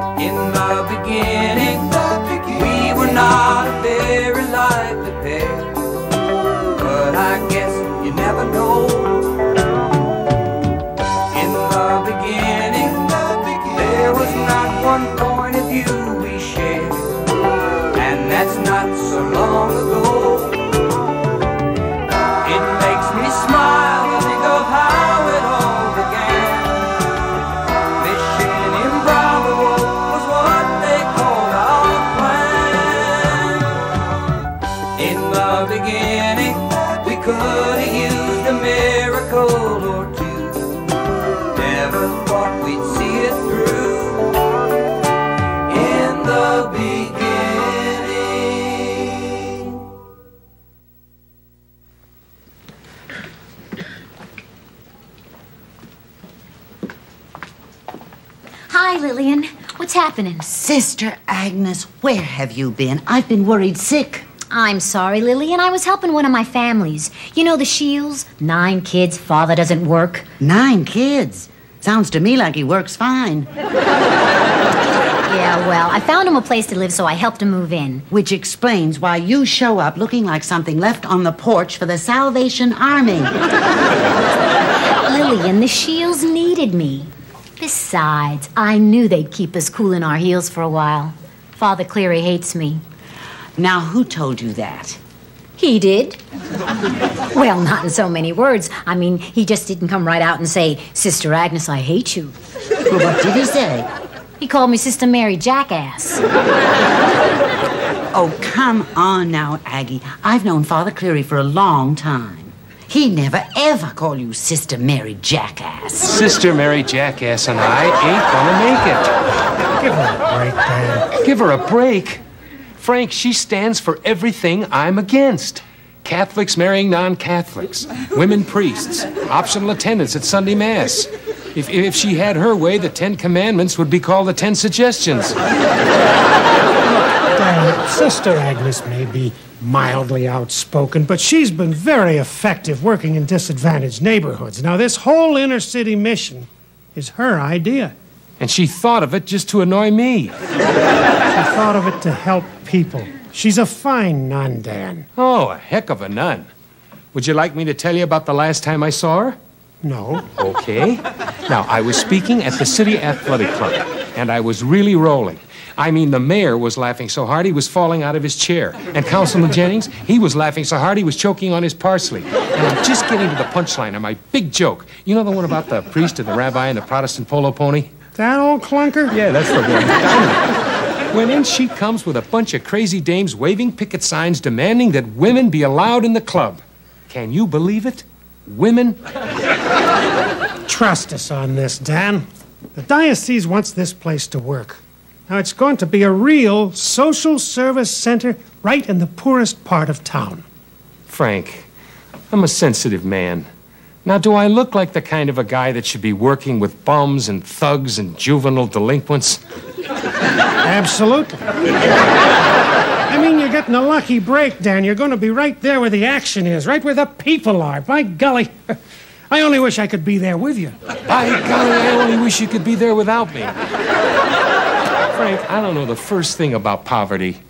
In the beginning, we were not a very likely pair, but I guess you never know. In the beginning, there was not one point of view we shared, and that's not so long ago. It makes me smile to think of how it all began. Mission improbable was what they called our plan. In the beginning, we could have used a miracle or two. Never thought we'd see it through. In the Hi, Lillian. What's happening? Sister Agnes, where have you been? I've been worried sick. I'm sorry, Lillian. I was helping one of my families. You know the Shields? 9 kids, father doesn't work. 9 kids? Sounds to me like he works fine. Yeah, well, I found him a place to live, so I helped him move in. Which explains why you show up looking like something left on the porch for the Salvation Army. Lillian, the Shields needed me. Besides, I knew they'd keep us cooling our heels for a while. Father Cleary hates me. Now, who told you that? He did. Well, not in so many words. I mean, he just didn't come right out and say, Sister Agnes, I hate you. Well, what did he say? He called me Sister Mary Jackass. Oh, come on now, Aggie. I've known Father Cleary for a long time. He never, ever call you Sister Mary Jackass. Sister Mary Jackass and I ain't gonna make it. Give her a break, Dan. Give her a break? Frank, she stands for everything I'm against. Catholics marrying non-Catholics, women priests, optional attendance at Sunday Mass. If she had her way, the 10 Commandments would be called the 10 Suggestions. Dan, Sister Agnes may be mildly outspoken, but she's been very effective working in disadvantaged neighborhoods. Now, this whole inner city mission is her idea. And she thought of it just to annoy me. She thought of it to help people. She's a fine nun, Dan. Oh, a heck of a nun. Would you like me to tell you about the last time I saw her? No. Okay. Now, I was speaking at the City Athletic Club, and I was really rolling. I mean, the mayor was laughing so hard he was falling out of his chair. And Councilman Jennings, he was laughing so hard he was choking on his parsley. And I'm just getting to the punchline of my big joke. You know the one about the priest and the rabbi and the Protestant polo pony? That old clunker? Yeah, that's the one. When in she comes with a bunch of crazy dames waving picket signs demanding that women be allowed in the club. Can you believe it? Women? Trust us on this, Dan. The diocese wants this place to work. Now, it's going to be a real social service center right in the poorest part of town. Frank, I'm a sensitive man. Now, do I look like the kind of a guy that should be working with bums and thugs and juvenile delinquents? Absolutely. I mean, you're getting a lucky break, Dan. You're going to be right there where the action is, right where the people are. By golly, I only wish I could be there with you. By golly, I only wish you could be there without me. Frank, I don't know the first thing about poverty.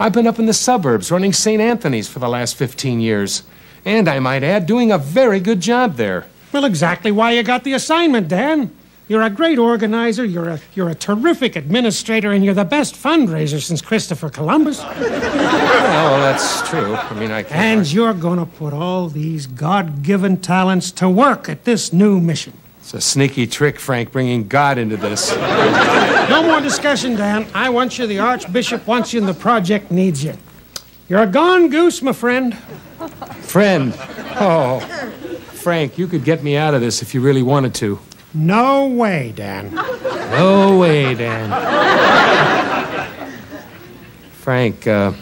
I've been up in the suburbs running St. Anthony's for the last 15 years. And I might add, doing a very good job there. Well, exactly why you got the assignment, Dan. You're a great organizer, you're a terrific administrator, and you're the best fundraiser since Christopher Columbus. Well, that's true. I mean, I can't... And you're gonna put all these God-given talents to work at this new mission. It's a sneaky trick, Frank, bringing God into this. No more discussion, Dan. I want you, the Archbishop wants you, and the project needs you. You're a gone goose, my friend. Friend? Oh, Frank, you could get me out of this if you really wanted to. No way, Dan. No way, Dan. Frank, you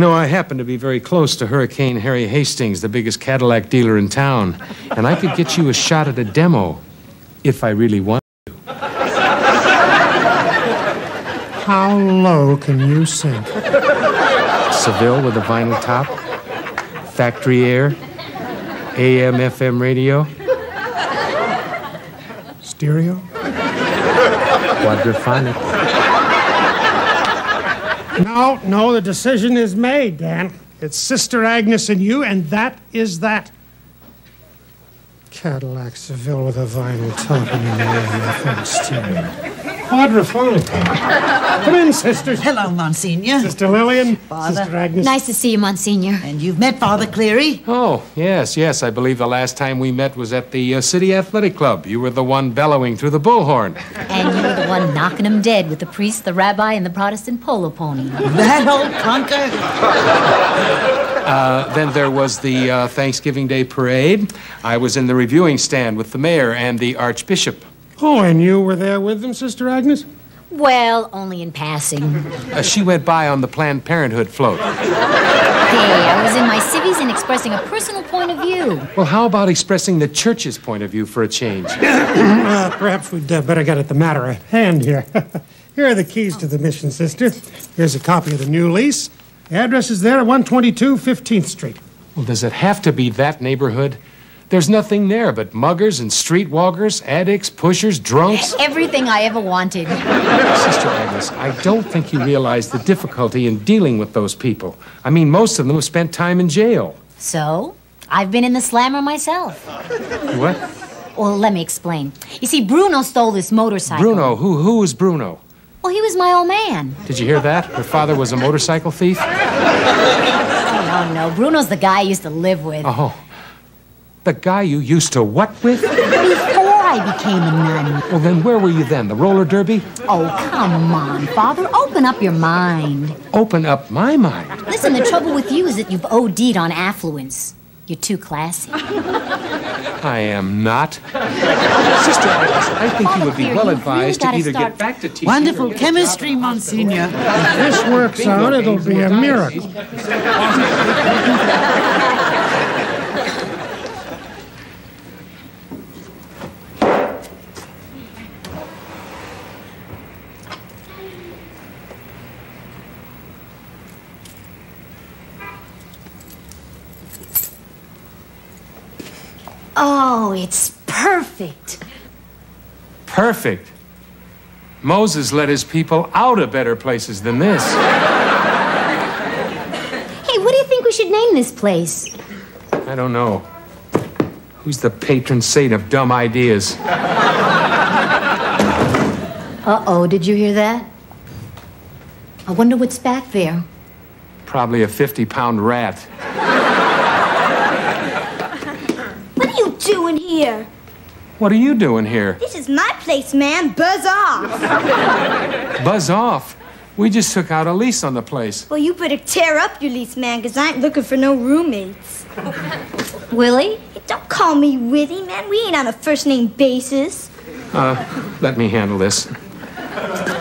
know, I happen to be very close to Hurricane Harry Hastings, the biggest Cadillac dealer in town, and I could get you a shot at a demo if I really want to. How low can you sink? Seville with a vinyl top, factory air, AM, FM radio. Stereo? quadraphonic. No, the decision is made, Dan. It's Sister Agnes and you, and that is that. Cadillac Seville with a vinyl top and an AFM stereo. Quadraphonic. Come in, sisters. Hello, Monsignor. Sister Lillian. Father. Sister Agnes. Nice to see you, Monsignor. And you've met Father Cleary? Oh, yes. I believe the last time we met was at the City Athletic Club. You were the one bellowing through the bullhorn. And you were the one knocking him dead with the priest, the rabbi, and the Protestant polo pony. That old clunker. Then there was the Thanksgiving Day parade. I was in the reviewing stand with the mayor and the Archbishop. Oh, and you were there with them, Sister Agnes? Well, only in passing. She went by on the Planned Parenthood float. Hey, I was in my civvies and expressing a personal point of view. Well, how about expressing the church's point of view for a change? Perhaps we'd better get at the matter at hand here. Here are the keys to the mission, Sister. Here's a copy of the new lease. The address is there at 122 15th Street. Well, does it have to be that neighborhood? There's nothing there but muggers and streetwalkers, addicts, pushers, drunks. Everything I ever wanted. Sister Agnes, I don't think you realize the difficulty in dealing with those people. I mean, most of them have spent time in jail. So? I've been in the slammer myself. What? Well, let me explain. You see, Bruno stole this motorcycle. Bruno? Who is Bruno? Well, he was my old man. Did you hear that? Her father was a motorcycle thief? Oh, no. Bruno's the guy I used to live with. Oh. The guy you used to what with? Before I became a nun. Well, then where were you then? The roller derby? Oh, come on, Father. Open up your mind. Open up my mind? Listen, the trouble with you is that you've OD'd on affluence. You're too classy. I am not. Sister, I think you would be well advised to either get back to teaching. Wonderful chemistry, Monsignor. If this works out, it'll be a miracle. Oh, it's perfect. Perfect? Moses led his people out of better places than this. Hey, what do you think we should name this place? I don't know. Who's the patron saint of dumb ideas? Uh-oh, did you hear that? I wonder what's back there. Probably a 50-pound rat. Here. What are you doing here? This is my place, man. Buzz off. Buzz off? We just took out a lease on the place. Well, you better tear up your lease, man, because I ain't looking for no roommates. Willie? Hey, don't call me Willie, man. We ain't on a first-name basis. Let me handle this.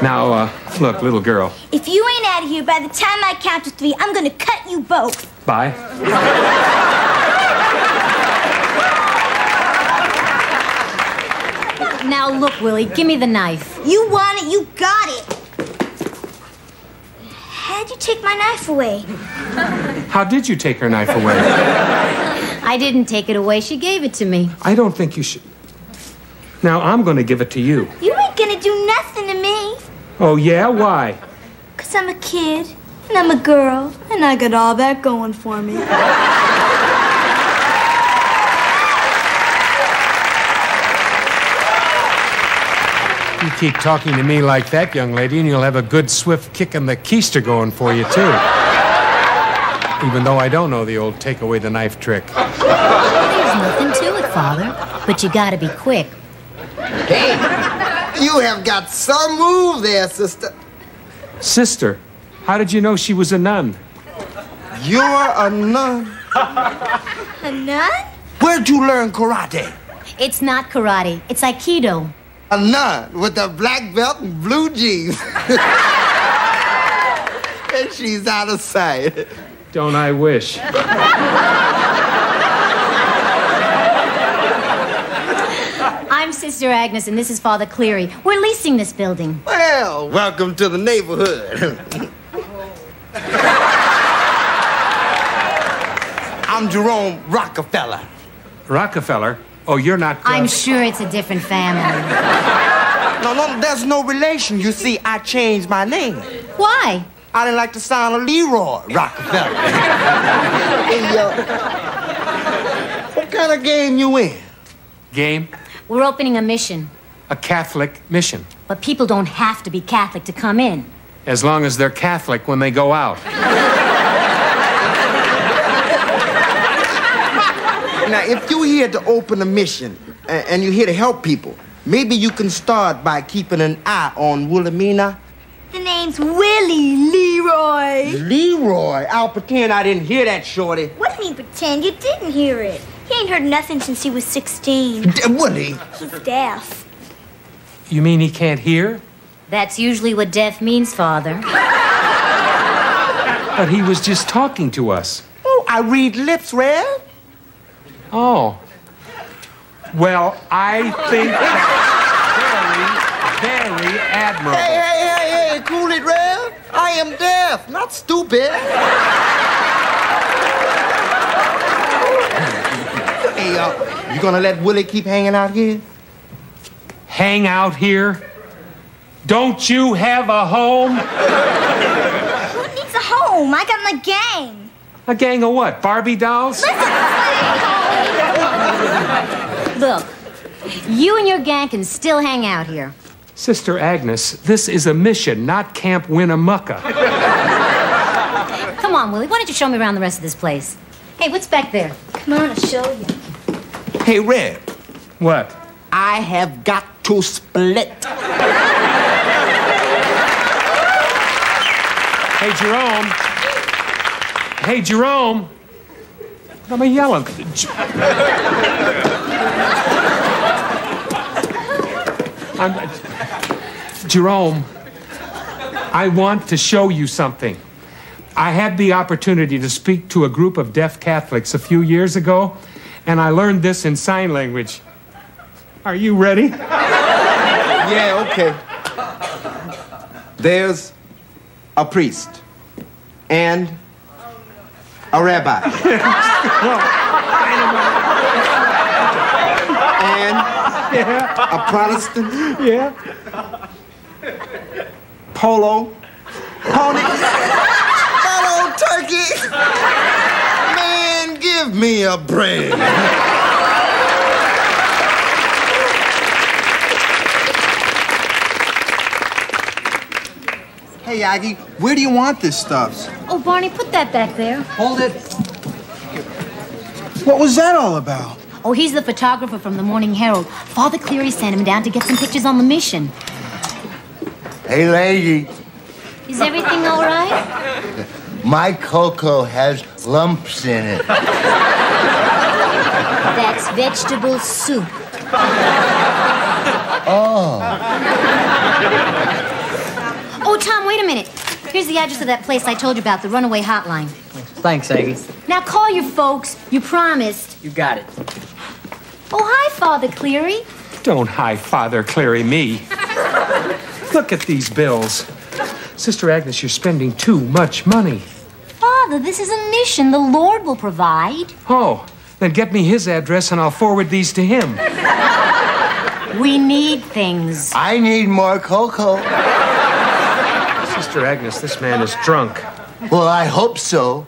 Now, look, little girl. If you ain't out of here by the time I count to 3, I'm going to cut you both. Bye. Now, look, Willie, give me the knife. You want it, you got it. How'd you take my knife away? How did you take her knife away? I didn't take it away. She gave it to me. I don't think you should. Now, I'm going to give it to you. You ain't going to do nothing to me. Oh, yeah? Why? Because I'm a kid, and I'm a girl, and I got all that going for me. You keep talking to me like that, young lady, and you'll have a good swift kick in the keister going for you, too. Even though I don't know the old take-away-the-knife trick. There's nothing to it, Father, but you gotta be quick. Hey, you have got some move there, Sister. Sister? How did you know she was a nun? You're a nun? A nun? Where'd you learn karate? It's not karate. It's Aikido. A nun with a black belt and blue jeans. And she's out of sight. Don't I wish. I'm Sister Agnes, and this is Father Cleary. We're leasing this building. Well, welcome to the neighborhood. I'm Jerome Rockefeller. Rockefeller? Oh, you're not... I'm sure it's a different family. No, there's no relation. You see, I changed my name. Why? I didn't like the sound of Leroy Rockefeller. Hey, what kind of game you in? Game? We're opening a mission. A Catholic mission. But people don't have to be Catholic to come in. As long as they're Catholic when they go out. Now, if you're here to open a mission and you're here to help people, maybe you can start by keeping an eye on Wilhelmina. The name's Willie Leroy. Leroy? I'll pretend I didn't hear that, shorty. What do you mean pretend? You didn't hear it. He ain't heard nothing since he was 16. Willie? He's deaf. You mean he can't hear? That's usually what deaf means, Father. But he was just talking to us. Oh, I read lips, Rev. Oh. Well, I think that's very, very admirable. Hey, cool it, Rev. I am deaf, not stupid. Hey, you gonna let Willie keep hanging out here? Hang out here? Don't you have a home? Who needs a home? I got my gang. A gang of what? Barbie dolls? Look, you and your gang can still hang out here. Sister Agnes, this is a mission, not Camp Winnemucca. Come on, Willie, why don't you show me around the rest of this place? Hey, what's back there? Come on, I'll show you. Hey, Red. What? I have got to split. Hey, Jerome. Hey, Jerome. I'm a yelling. Jerome, I want to show you something. I had the opportunity to speak to a group of deaf Catholics a few years ago, and I learned this in sign language. Are you ready? Yeah, okay. There's a priest and a rabbi. And a Protestant. Yeah. Polo. Ponies. Polo turkeys. Man, give me a break. Hey, Aggie, where do you want this stuff? Oh, Barney, put that back there. Hold it. What was that all about? Oh, he's the photographer from the Morning Herald. Father Cleary sent him down to get some pictures on the mission. Hey, lady. Is everything all right? My cocoa has lumps in it. That's vegetable soup. Oh. Oh, Tom, wait a minute. Here's the address of that place I told you about, the Runaway Hotline. Thanks, Aggie. Now call your folks. You promised. You got it. Oh, hi, Father Cleary. Don't hi, Father Cleary, me. Look at these bills. Sister Agnes, you're spending too much money. Father, this is a mission the Lord will provide. Oh, then get me his address and I'll forward these to him. We need things. I need more cocoa. Sister Agnes, this man is drunk. Well, I hope so.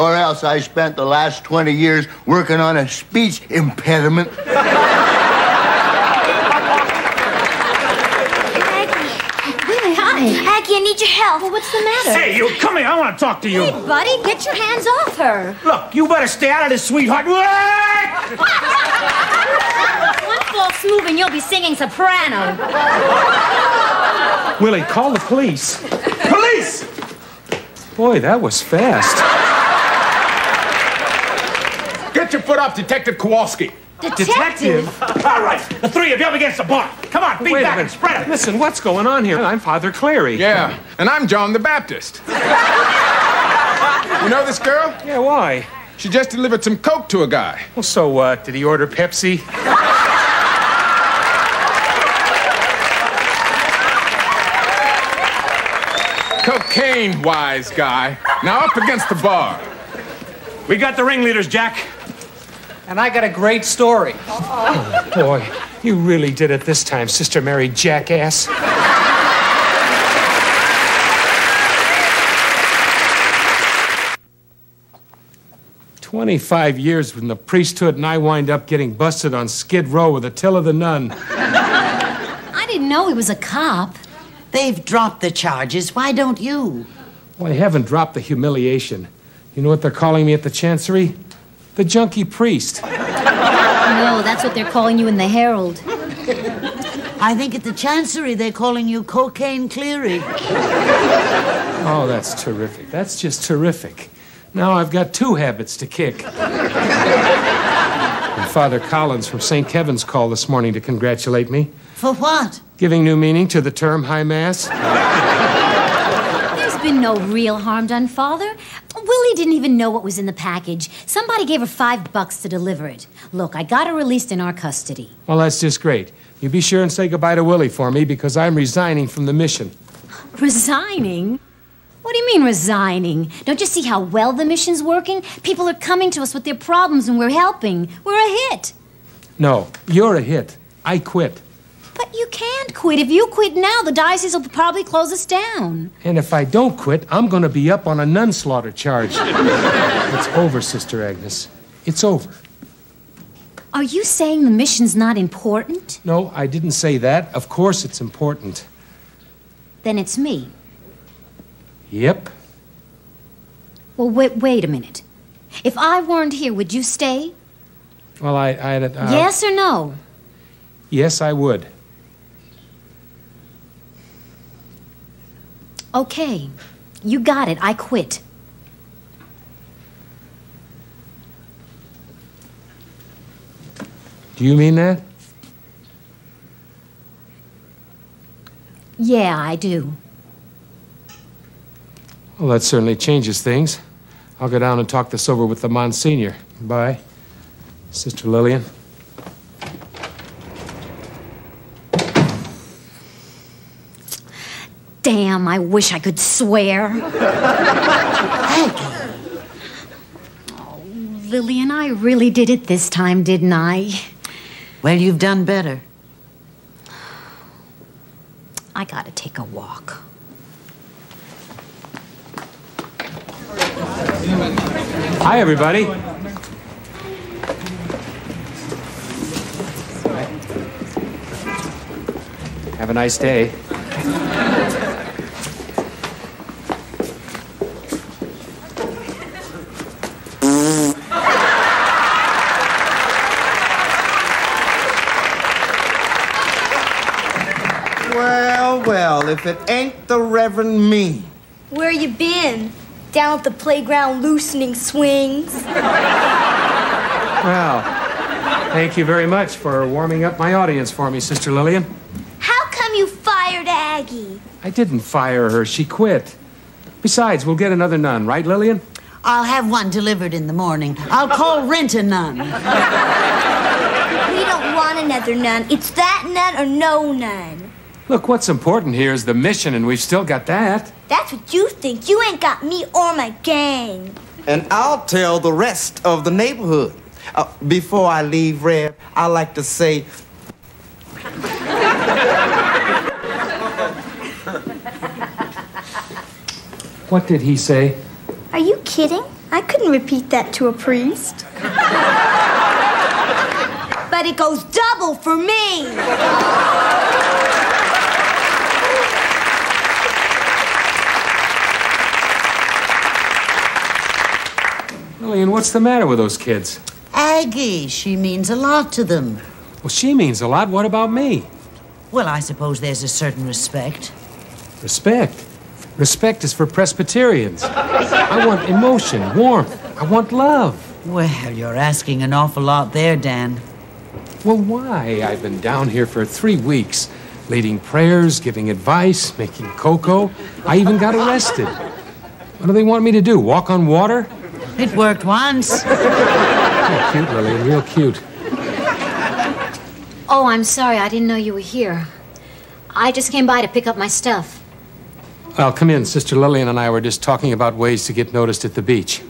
Or else I spent the last 20 years working on a speech impediment. Aggie. Willie, hi. Aggie, I need your help. Well, what's the matter? Hey, you, come here. I want to talk to you. Hey, buddy, get your hands off her. Look, you better stay out of this, sweetheart. One false move and you'll be singing soprano. Willie, call the police. Police! Boy, that was fast. Get your foot off Detective Kowalski. Detective? All right, the three of you up against the bar. Come on, beat back and spread it. Listen, what's going on here? I'm Father Cleary. Yeah, and I'm John the Baptist. You know this girl? Yeah, why? She just delivered some coke to a guy. Well, so what? Did he order Pepsi? Cocaine-wise guy. Now up against the bar. We got the ringleaders, Jack. And I got a great story. Oh, boy. You really did it this time, Sister Mary Jackass. "25 years in the priesthood, and I wind up getting busted on Skid Row with Attila the Nun." I didn't know he was a cop. They've dropped the charges. Why don't you? Well, I haven't dropped the humiliation. You know what they're calling me at the Chancery? The junkie priest. No, that's what they're calling you in the Herald. I think at the Chancery they're calling you Cocaine Cleary. Oh, that's terrific. That's just terrific. Now I've got two habits to kick. And Father Collins from St. Kevin's called this morning to congratulate me. For what? Giving new meaning to the term high mass. There's been no real harm done, Father. Willie didn't even know what was in the package. Somebody gave her $5 to deliver it. Look, I got her released in our custody. Well, that's just great. You be sure and say goodbye to Willie for me, because I'm resigning from the mission. Resigning? What do you mean, resigning? Don't you see how well the mission's working? People are coming to us with their problems and we're helping. We're a hit. No, you're a hit. I quit. But you can't quit. If you quit now, the diocese will probably close us down. And if I don't quit, I'm going to be up on a nun slaughter charge. It's over, Sister Agnes. It's over. Are you saying the mission's not important? No, I didn't say that. Of course it's important. Then it's me. Yep. Well, wait a minute. If I weren't here, would you stay? Well, yes or no? Yes, I would. Okay. You got it. I quit. Do you mean that? Yeah, I do. Well, that certainly changes things. I'll go down and talk this over with the Monsignor. Bye, Sister Lillian. Damn, I wish I could swear. Oh, Lillian, I really did it this time, didn't I? Well, you've done better. I gotta take a walk. Hi, everybody. Have a nice day. Well, well, if it ain't the Reverend me. Where you been? Down at the playground loosening swings. Well, thank you very much for warming up my audience for me, Sister Lillian. How come you fired Aggie? I didn't fire her. She quit. Besides, we'll get another nun, right, Lillian? I'll have one delivered in the morning. I'll call rent a nun. We don't want another nun. It's that nun or no nun. Look, what's important here is the mission, and we've still got that. That's what you think. You ain't got me or my gang. And I'll tell the rest of the neighborhood. Before I leave, Rev, I like to say... What did he say? Are you kidding? I couldn't repeat that to a priest. But it goes double for me. Lillian, what's the matter with those kids? Aggie, she means a lot to them. Well, she means a lot. What about me? Well, I suppose there's a certain respect. Respect? Respect is for Presbyterians. I want emotion, warmth. I want love. Well, you're asking an awful lot there, Dan. Well, why? I've been down here for 3 weeks, leading prayers, giving advice, making cocoa. I even got arrested. What do they want me to do, walk on water? It worked once. Oh, cute, Lillian, real cute. Oh, I'm sorry. I didn't know you were here. I just came by to pick up my stuff. Well, come in. Sister Lillian and I were just talking about ways to get noticed at the beach.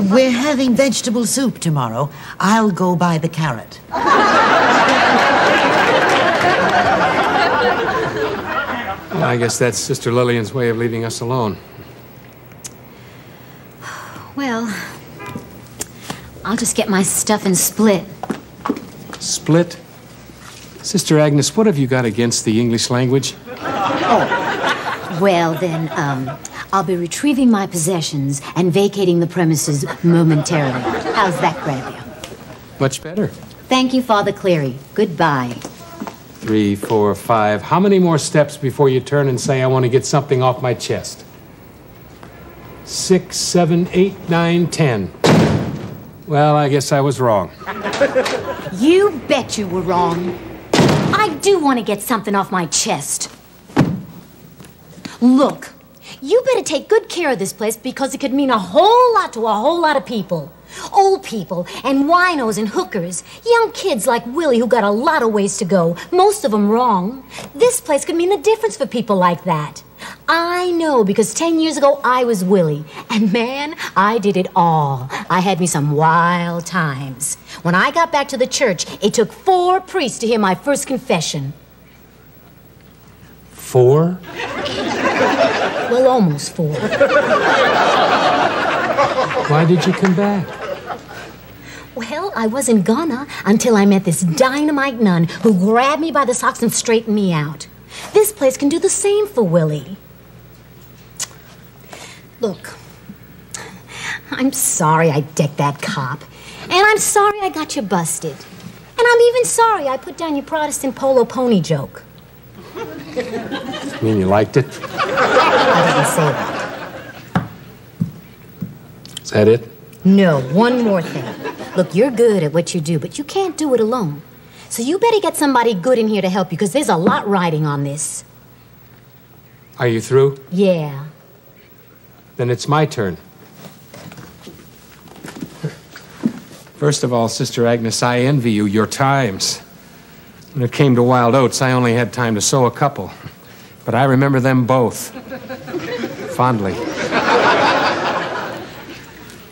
We're having vegetable soup tomorrow. I'll go buy the carrot. I guess that's Sister Lillian's way of leaving us alone. Well, I'll just get my stuff and split. Split? Sister Agnes, what have you got against the English language? Oh. Well, then, I'll be retrieving my possessions and vacating the premises momentarily. How's that grab you? Much better. Thank you, Father Cleary. Goodbye. 3, 4, 5. How many more steps before you turn and say, I want to get something off my chest? 6, 7, 8, 9, 10. Well, I guess I was wrong. You bet you were wrong. I do want to get something off my chest. Look, you better take good care of this place because it could mean a whole lot to a whole lot of people. Old people and winos and hookers. Young kids like Willie who got a lot of ways to go, most of them wrong. This place could mean the difference for people like that. I know because 10 years ago I was Willie, and man, I did it all. I had me some wild times. When I got back to the church, it took 4 priests to hear my first confession. 4? Well, almost 4. Why did you come back? Well, I wasn't gonna until I met this dynamite nun who grabbed me by the socks and straightened me out. This place can do the same for Willie. Look, I'm sorry I decked that cop. And I'm sorry I got you busted. And I'm even sorry I put down your Protestant polo pony joke. You mean you liked it? I didn't say that. Is that it? No, one more thing. Look, you're good at what you do, but you can't do it alone. So you better get somebody good in here to help you, because there's a lot riding on this. Are you through? Yeah. Then it's my turn. First of all, Sister Agnes, I envy you your times. When it came to wild oats, I only had time to sow a couple. But I remember them both. Fondly.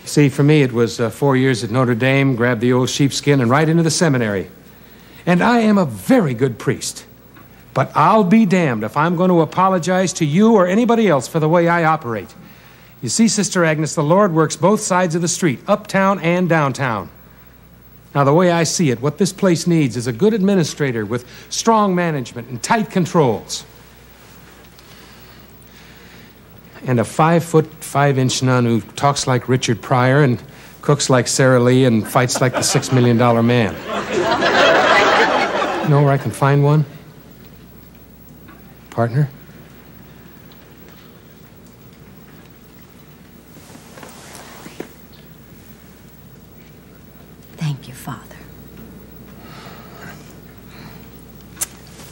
See, for me, it was 4 years at Notre Dame, grabbed the old sheepskin, and right into the seminary. And I am a very good priest. But I'll be damned if I'm going to apologize to you or anybody else for the way I operate. You see, Sister Agnes, the Lord works both sides of the street, uptown and downtown. Now, the way I see it, what this place needs is a good administrator with strong management and tight controls. And a 5-foot, 5-inch nun who talks like Richard Pryor and cooks like Sara Lee and fights like the $6 million man. You know where I can find one? Partner? Thank you, Father.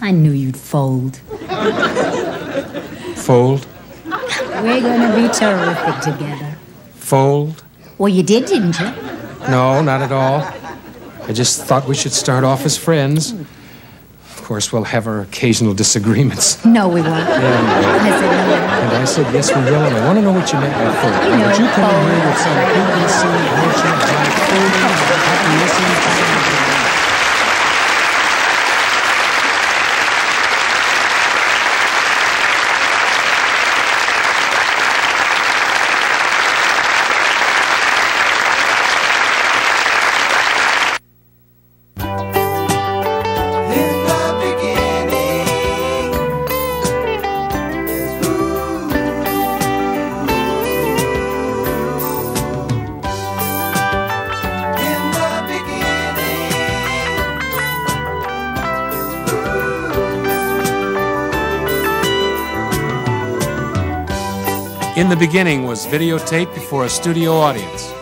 I knew you'd fold. Fold? We're gonna be terrific together. Fold? Well, you did, didn't you? No, not at all. I just thought we should start off as friends. Of course, we'll have our occasional disagreements. No, we won't. And I said, yes, we will. And I want to know what you meant by fold. Would you come in here with some intimacy and nature by folding and happiness and In the Beginning was videotaped before a studio audience.